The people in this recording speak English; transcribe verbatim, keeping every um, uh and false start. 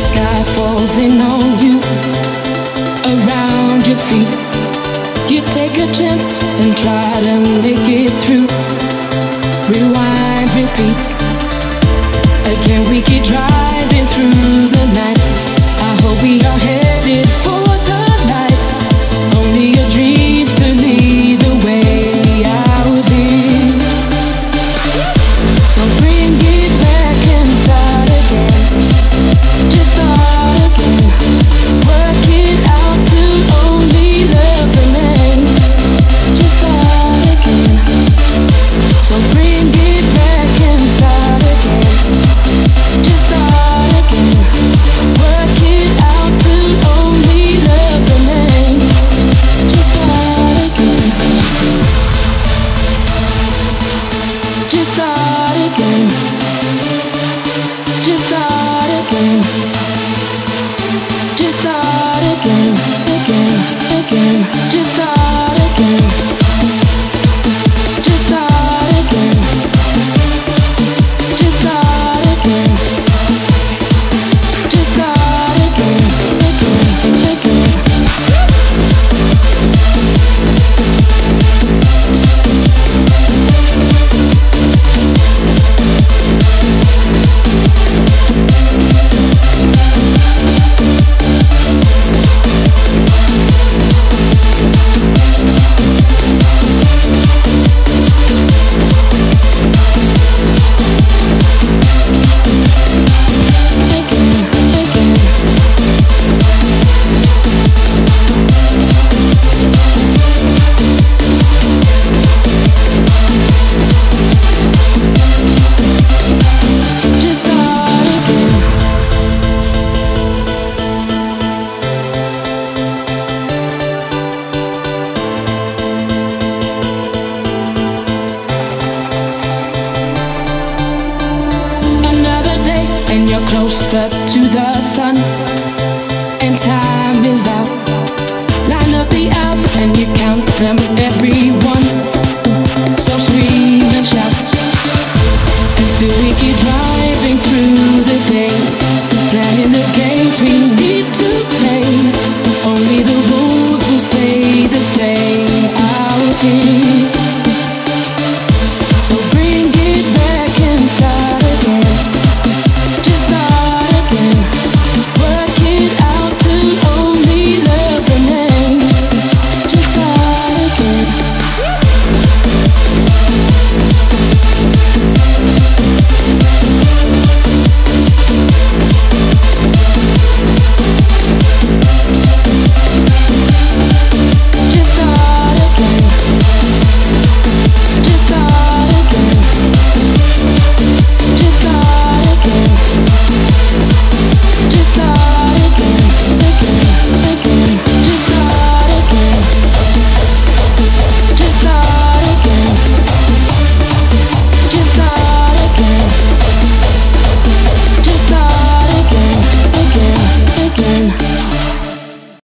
sky falls in on you, around your feet. You take a chance and try to make it through. Rewind, repeat. Again we keep driving through the night. I hope we are headed for the light. Only your dreams to lead the way out here. So bring it back and start again. Just start again. Work it out till only love remains. Just start again. So bring it back and start again. Just start again. Work it out till only love remains. Just start again. Just start again. Just start again. Just start again. Again, again. Just start again. Just start again. Just start again. Just start again. Again, again. Closer to the sun, and time is out. Line up the hours and you count them, every one. So scream and shout, and still we keep driving through the day, planning the games we